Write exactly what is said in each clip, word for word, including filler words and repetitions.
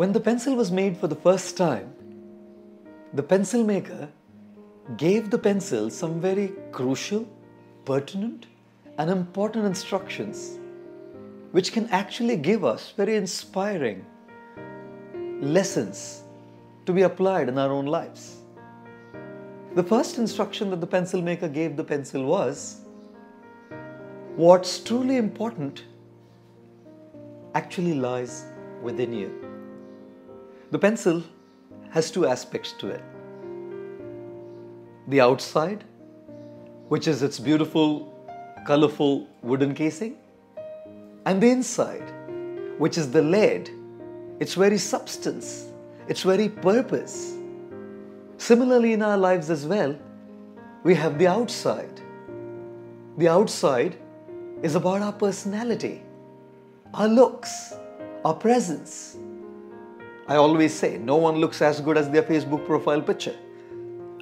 When the pencil was made for the first time, the pencil maker gave the pencil some very crucial, pertinent and important instructions which can actually give us very inspiring lessons to be applied in our own lives. The first instruction that the pencil maker gave the pencil was, what's truly important actually lies within you. The pencil has two aspects to it. The outside, which is its beautiful, colorful wooden casing, and the inside, which is the lead, its very substance, its very purpose. Similarly, in our lives as well, we have the outside. The outside is about our personality, our looks, our presence. I always say, no one looks as good as their Facebook profile picture,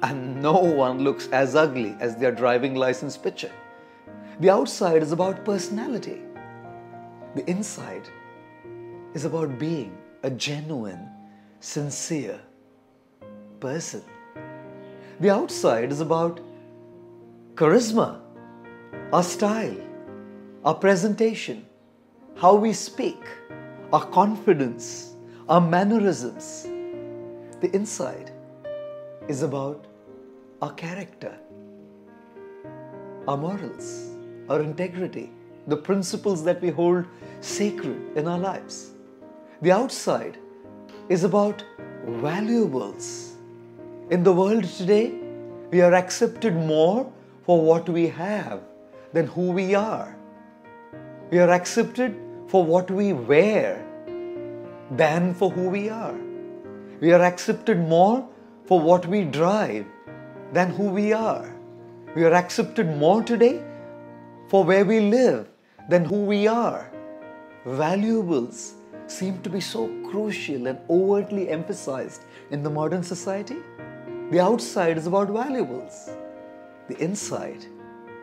and no one looks as ugly as their driving license picture. The outside is about personality. The inside is about being a genuine, sincere person. The outside is about charisma, our style, our presentation, how we speak, our confidence, our mannerisms. The inside is about our character, our morals, our integrity, the principles that we hold sacred in our lives. The outside is about valuables. In the world today, we are accepted more for what we have than who we are. We are accepted for what we wear than for who we are. We are accepted more for what we drive than who we are. We are accepted more today for where we live than who we are. Valuables seem to be so crucial and overtly emphasized in the modern society. The outside is about valuables. The inside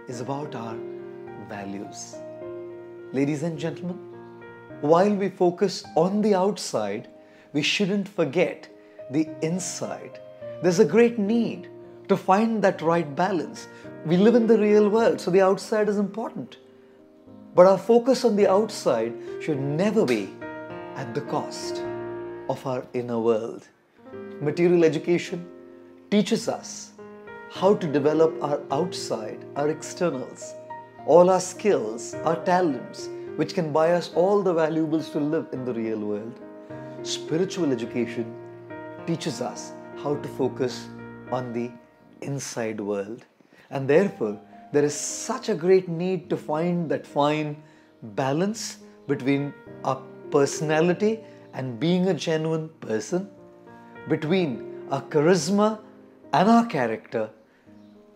is about our values. Ladies and gentlemen, while we focus on the outside, we shouldn't forget the inside. There's a great need to find that right balance. We live in the real world, so the outside is important. But our focus on the outside should never be at the cost of our inner world. Material education teaches us how to develop our outside, our externals, all our skills, our talents, which can buy us all the valuables to live in the real world. Spiritual education teaches us how to focus on the inside world. And therefore, there is such a great need to find that fine balance between our personality and being a genuine person, between our charisma and our character,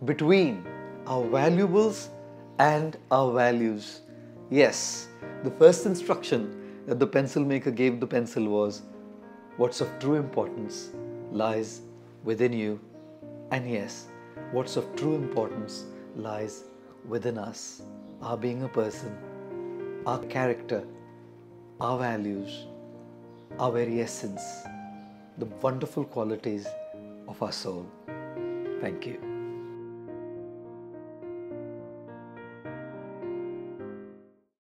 between our valuables and our values. Yes, the first instruction that the pencil maker gave the pencil was, what's of true importance lies within you. And yes, what's of true importance lies within us, our being a person, our character, our values, our very essence, the wonderful qualities of our soul. Thank you.